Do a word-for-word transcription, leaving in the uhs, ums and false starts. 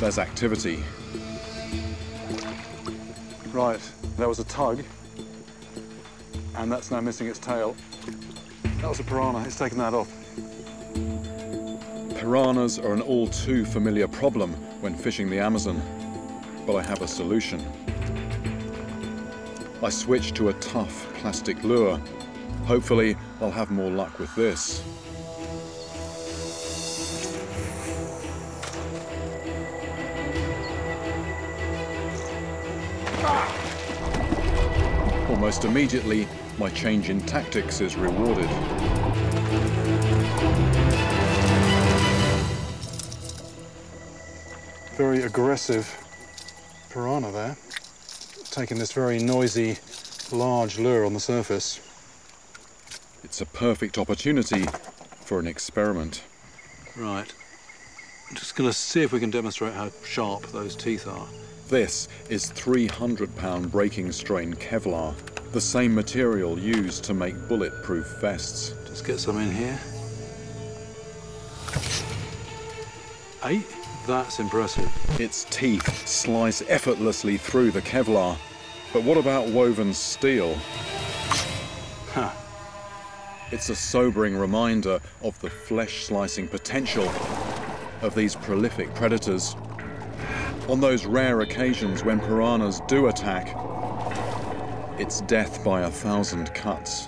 there's activity. Right, there was a tug, and that's now missing its tail. That was a piranha, it's taken that off. Piranhas are an all too familiar problem when fishing the Amazon, but I have a solution. I switched to a tough plastic lure. Hopefully, I'll have more luck with this. Ah! Almost immediately, my change in tactics is rewarded. Very aggressive piranha there, taking this very noisy, large lure on the surface. It's a perfect opportunity for an experiment. Right. I'm just going to see if we can demonstrate how sharp those teeth are. This is three hundred pound breaking strain Kevlar, the same material used to make bulletproof vests. Just get some in here. Eight? That's impressive. Its teeth slice effortlessly through the Kevlar. But what about woven steel? Huh. It's a sobering reminder of the flesh-slicing potential of these prolific predators. On those rare occasions when piranhas do attack, it's death by a thousand cuts.